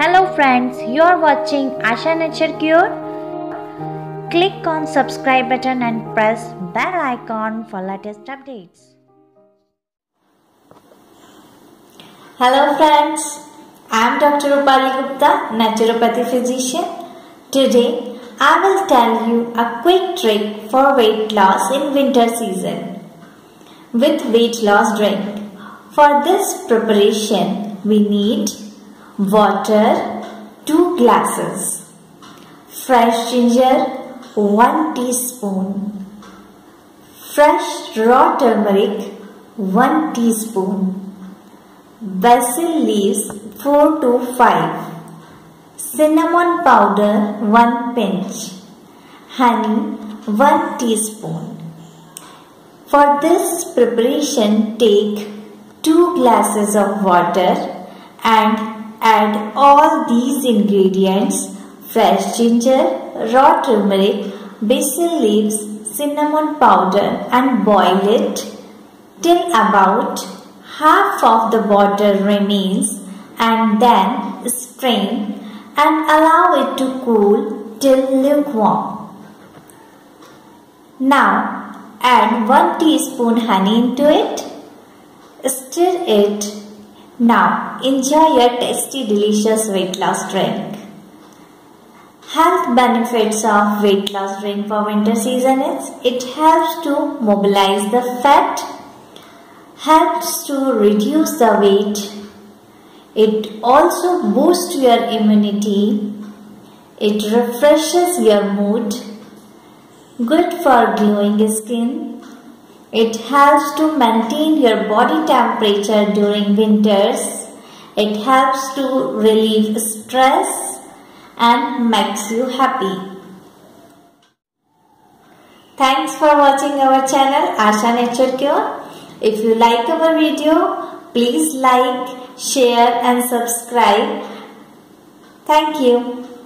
Hello friends, you are watching Asha Naturecure. Click on subscribe button and press bell icon for latest updates. Hello friends, I am Dr. Rupali Gupta, naturopathy physician. Today I will tell you a quick trick for weight loss in winter season with weight loss drink. For this preparation we need water 2 glasses, fresh ginger 1 teaspoon, fresh raw turmeric 1 teaspoon, basil leaves 4 to 5, cinnamon powder 1 pinch, honey 1 teaspoon. For this preparation, take 2 glasses of water and add all these ingredients: fresh ginger, raw turmeric, basil leaves, cinnamon powder, and boil it till about half of the water remains, and then strain and allow it to cool till lukewarm. Now add 1 teaspoon honey into it, stir it. Now enjoy your tasty, delicious weight loss drink. Health benefits of weight loss drink for winter season is: it helps to mobilize the fat, helps to reduce the weight, it also boosts your immunity, it refreshes your mood, good for glowing skin. It helps to maintain your body temperature during winters. It helps to relieve stress and makes you happy. Thanks for watching our channel Asha Naturecure. If you like our video, please like, share and subscribe. Thank you.